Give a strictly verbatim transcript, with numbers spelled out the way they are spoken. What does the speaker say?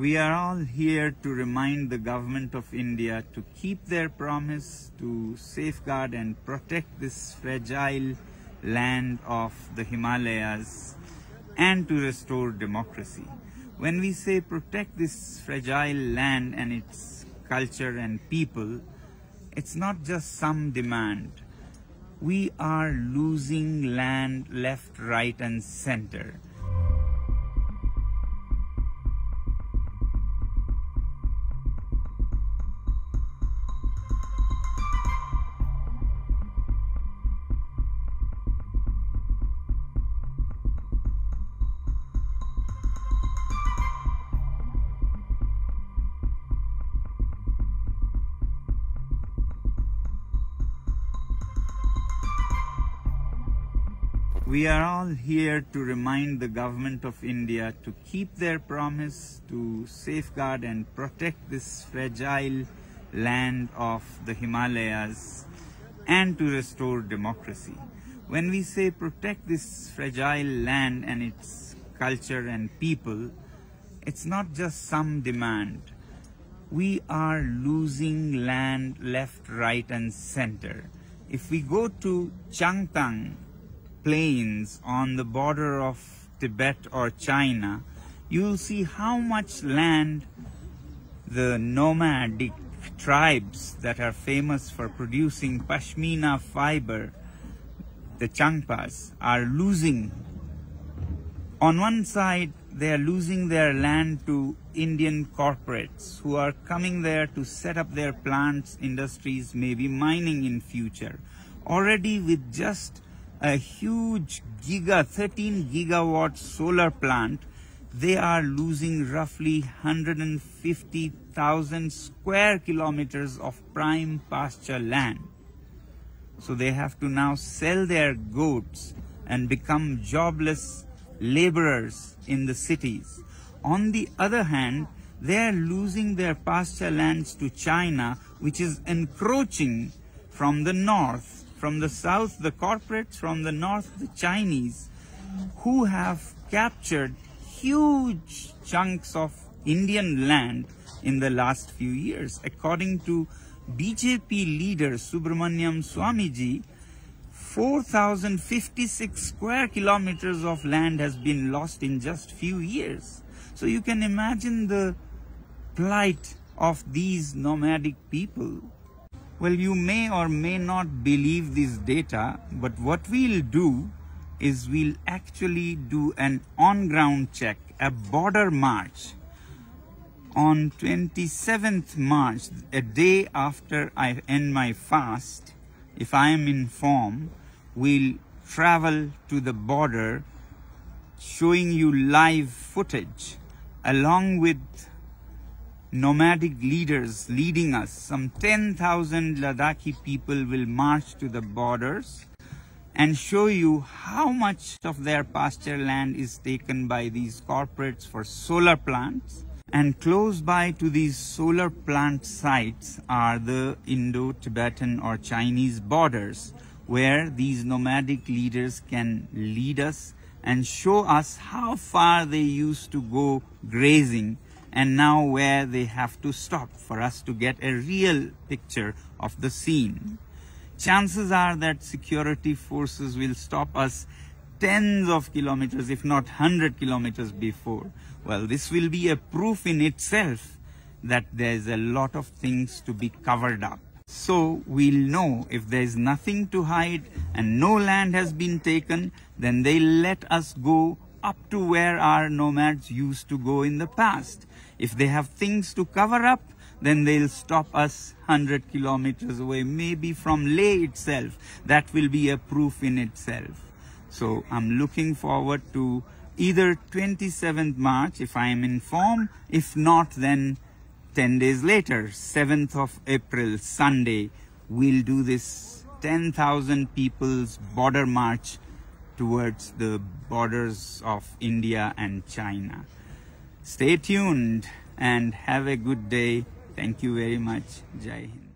We are all here to remind the government of India to keep their promise to safeguard and protect this fragile land of the Himalayas and to restore democracy. When we say protect this fragile land and its culture and people, it's not just some demand. We are losing land left, right, and center. We are all here to remind the government of India to keep their promise to safeguard and protect this fragile land of the Himalayas and to restore democracy. When we say protect this fragile land and its culture and people, it's not just some demand. We are losing land left, right, and center. If we go to Changtang plains on the border of Tibet or China, you'll see how much land the nomadic tribes that are famous for producing Pashmina fiber, the Changpas, are losing. On one side, they are losing their land to Indian corporates who are coming there to set up their plants, industries, maybe mining in future. Already with just a huge giga, thirteen gigawatt solar plant, they are losing roughly one hundred fifty thousand square kilometers of prime pasture land. So they have to now sell their goats and become jobless laborers in the cities. On the other hand, they are losing their pasture lands to China, which is encroaching from the north. From the south, the corporates, from the north, the Chinese, who have captured huge chunks of Indian land in the last few years. According to B J P leader Subramanian Swamy, four thousand fifty-six square kilometers of land has been lost in just few years. So you can imagine the plight of these nomadic people. Well, you may or may not believe this data, but what we'll do is we'll actually do an on-ground check, a border march on twenty-seventh March, a day after I end my fast. If I am in form, we'll travel to the border, showing you live footage along with nomadic leaders leading us. Some ten thousand Ladakhi people will march to the borders and show you how much of their pasture land is taken by these corporates for solar plants. And close by to these solar plant sites are the Indo-Tibetan or Chinese borders, where these nomadic leaders can lead us and show us how far they used to go grazing and now where they have to stop for us to get a real picture of the scene. Chances are that security forces will stop us tens of kilometers, if not hundred kilometers before. Well, this will be a proof in itself that there's a lot of things to be covered up. So we'll know if there's nothing to hide and no land has been taken, then they let us go up to where our nomads used to go in the past. If they have things to cover up, then they'll stop us one hundred kilometers away, maybe from Leh itself. That will be a proof in itself. So I'm looking forward to either twenty-seventh March, if I am in form. If not, then ten days later, seventh of April, Sunday, we'll do this ten thousand people's border march towards the borders of India and China. Stay tuned and have a good day. Thank you very much. Jai Hind.